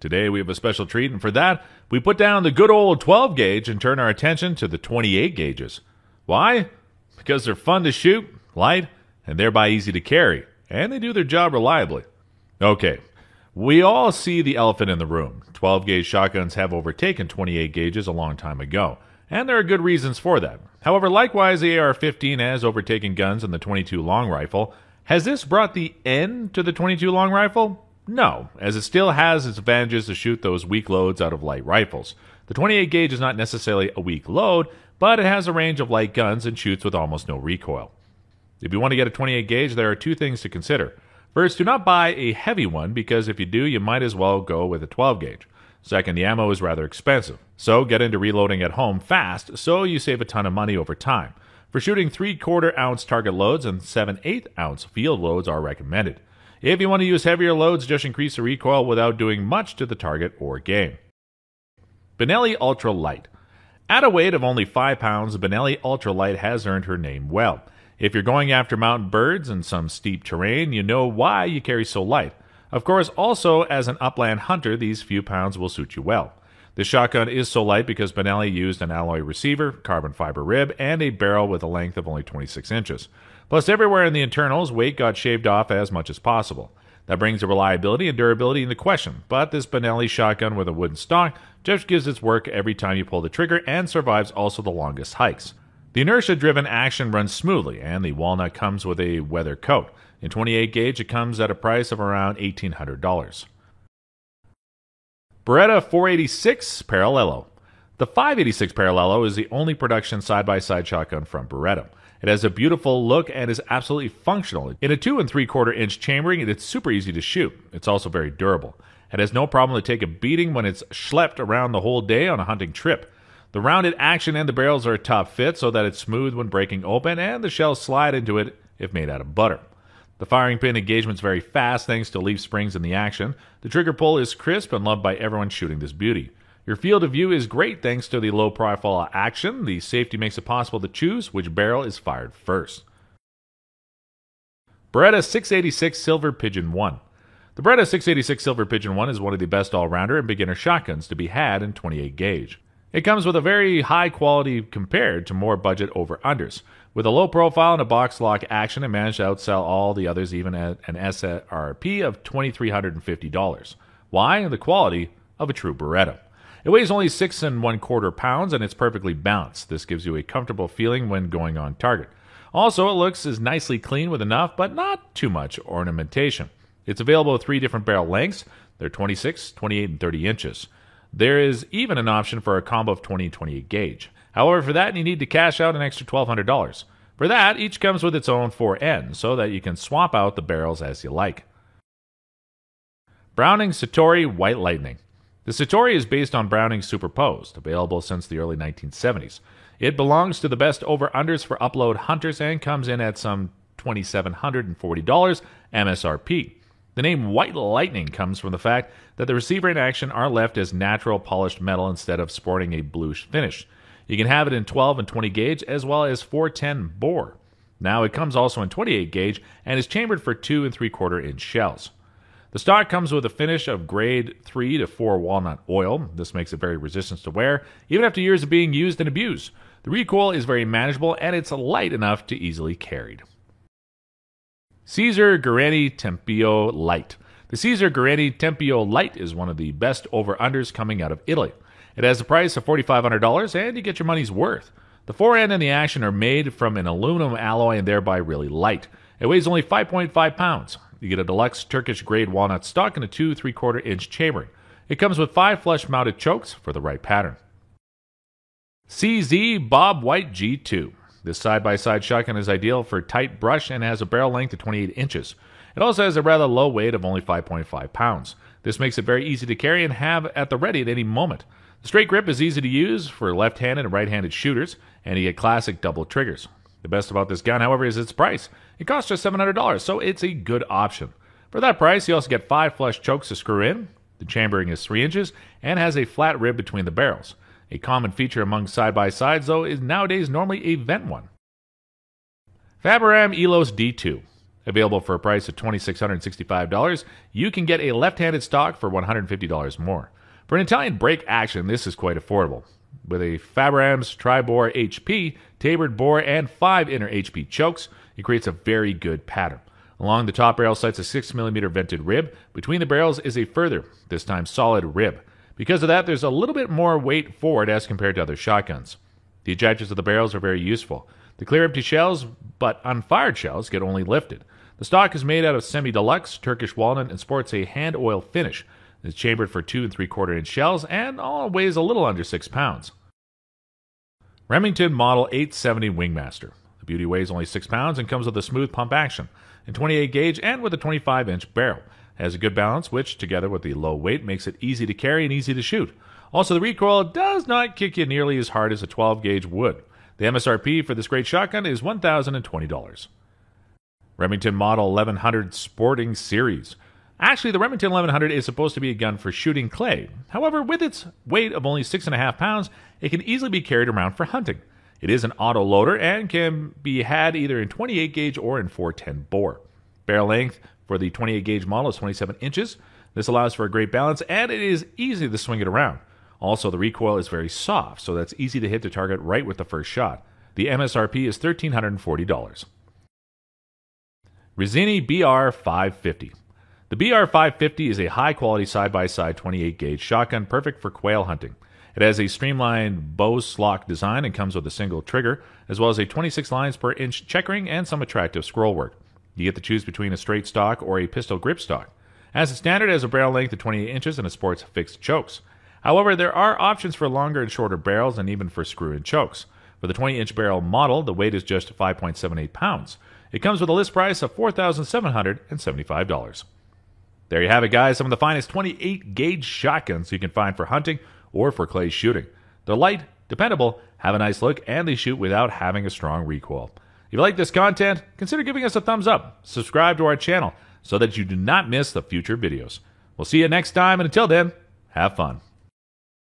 Today we have a special treat, and for that, we put down the good old 12 gauge and turn our attention to the 28 gauges. Why? Because they're fun to shoot, light, and thereby easy to carry, and they do their job reliably. Okay, we all see the elephant in the room. 12 gauge shotguns have overtaken 28 gauges a long time ago, and there are good reasons for that. However, likewise, the AR-15 has overtaken guns in the 22 long rifle. Has this brought the end to the 22 long rifle? No, as it still has its advantages to shoot those weak loads out of light rifles. The 28 gauge is not necessarily a weak load, but it has a range of light guns and shoots with almost no recoil. If you want to get a 28 gauge, there are two things to consider. First, do not buy a heavy one, because if you do, you might as well go with a 12 gauge. Second, the ammo is rather expensive, so get into reloading at home fast, so you save a ton of money over time. For shooting 3/4 ounce target loads and 7/8 ounce field loads are recommended. If you want to use heavier loads, just increase the recoil without doing much to the target or game. Benelli Ultralight. At a weight of only 5 pounds, Benelli Ultralight has earned her name well. If you're going after mountain birds and some steep terrain, you know why you carry so light. Of course, also as an upland hunter, these few pounds will suit you well. This shotgun is so light because Benelli used an alloy receiver, carbon fiber rib, and a barrel with a length of only 26 inches. Plus, everywhere in the internals, weight got shaved off as much as possible. That brings the reliability and durability into question, but this Benelli shotgun with a wooden stock just gives its work every time you pull the trigger and survives also the longest hikes. The inertia-driven action runs smoothly, and the walnut comes with a weather coat. In 28 gauge, it comes at a price of around $1,800. Beretta 486 Parallelo. The 586 Parallelo is the only production side-by-side shotgun from Beretta. It has a beautiful look and is absolutely functional. In a 2 3/4 inch chambering, it's super easy to shoot. It's also very durable. It has no problem to take a beating when it's schlepped around the whole day on a hunting trip. The rounded action and the barrels are a top fit so that it's smooth when breaking open, and the shells slide into it if made out of butter. The firing pin engagement is very fast thanks to leaf springs in the action. The trigger pull is crisp and loved by everyone shooting this beauty. Your field of view is great thanks to the low profile action. The safety makes it possible to choose which barrel is fired first. Beretta 686 Silver Pigeon 1. The Beretta 686 Silver Pigeon 1 is one of the best all-rounder and beginner shotguns to be had in 28 gauge. It comes with a very high quality compared to more budget over-unders. With a low profile and a box lock action, it managed to outsell all the others even at an SRP of $2,350. Why? The quality of a true Beretta. It weighs only 6 1/4 pounds and it's perfectly balanced. This gives you a comfortable feeling when going on target. Also, it looks as nicely clean with enough, but not too much ornamentation. It's available with 3 different barrel lengths. They're 26, 28, and 30 inches. There is even an option for a combo of 20 and 28 gauge. However, for that, you need to cash out an extra $1,200. For that, each comes with its own 4 ends so that you can swap out the barrels as you like. Browning Satori White Lightning. The Satori is based on Browning's Superposed, available since the early 1970s. It belongs to the best over-unders for upload hunters and comes in at some $2,740 MSRP. The name White Lightning comes from the fact that the receiver and action are left as natural polished metal instead of sporting a bluish finish. You can have it in 12 and 20 gauge as well as 410 bore. Now it comes also in 28 gauge and is chambered for 2 3/4 inch shells. The stock comes with a finish of grade 3 to 4 walnut oil. This makes it very resistant to wear, even after years of being used and abused. The recoil is very manageable and it's light enough to easily carried. Caesar Guerini Tempio Light. The Caesar Guerini Tempio Light is one of the best over-unders coming out of Italy. It has a price of $4,500 and you get your money's worth. The forend and the action are made from an aluminum alloy and thereby really light. It weighs only 5.5 pounds. You get a deluxe Turkish grade walnut stock and a 2 3/4 inch chambering. It comes with 5 flush mounted chokes for the right pattern. CZ Bob White G2. This side-by-side shotgun is ideal for tight brush and has a barrel length of 28 inches. It also has a rather low weight of only 5.5 pounds. This makes it very easy to carry and have at the ready at any moment. The straight grip is easy to use for left-handed and right-handed shooters, and you get classic double triggers. The best about this gun, however, is its price. It costs just $700, so it's a good option. For that price, you also get 5 flush chokes to screw in. The chambering is 3 inches and has a flat rib between the barrels. A common feature among side-by-sides, though, is nowadays normally a vent one. Fabaram Elos D2. Available for a price of $2,665, you can get a left-handed stock for $150 more. For an Italian brake action, this is quite affordable. With a Fabaram's tri-bore HP, tapered bore, and 5 inner HP chokes, it creates a very good pattern. Along the top barrel sights a 6mm vented rib. Between the barrels is a further, this time solid rib. Because of that, there's a little bit more weight forward as compared to other shotguns. The ejectors of the barrels are very useful. The clear empty shells, but unfired shells, get only lifted. The stock is made out of semi-deluxe Turkish walnut and sports a hand oil finish. It's chambered for 2 3/4 inch shells and all weighs a little under 6 pounds. Remington Model 870 Wingmaster. The beauty weighs only 6 pounds and comes with a smooth pump action, in 28 gauge and with a 25 inch barrel. It has a good balance, which, together with the low weight, makes it easy to carry and easy to shoot. Also, the recoil does not kick you nearly as hard as a 12 gauge would. The MSRP for this great shotgun is $1,020. Remington Model 1100 Sporting Series. Actually, the Remington 1100 is supposed to be a gun for shooting clay. However, with its weight of only 6.5 pounds, it can easily be carried around for hunting. It is an auto loader and can be had either in 28 gauge or in 410 bore. Barrel length for the 28 gauge model is 27 inches. This allows for a great balance, and it is easy to swing it around. Also, the recoil is very soft, so that's easy to hit the target right with the first shot. The MSRP is $1,340. Rizzini BR-550. The BR-550 is a high-quality side-by-side 28-gauge shotgun perfect for quail hunting. It has a streamlined bow-slock design and comes with a single trigger, as well as a 26 lines per inch checkering and some attractive scroll work. You get to choose between a straight stock or a pistol grip stock. As a standard, it has a barrel length of 28 inches and it sports fixed chokes. However, there are options for longer and shorter barrels and even for screw-in chokes. For the 20-inch barrel model, the weight is just 5.78 pounds. It comes with a list price of $4,775. There you have it, guys. Some of the finest 28-gauge shotguns you can find for hunting or for clay shooting. They're light, dependable, have a nice look, and they shoot without having a strong recoil. If you like this content, consider giving us a thumbs up. Subscribe to our channel so that you do not miss the future videos. We'll see you next time, and until then, have fun.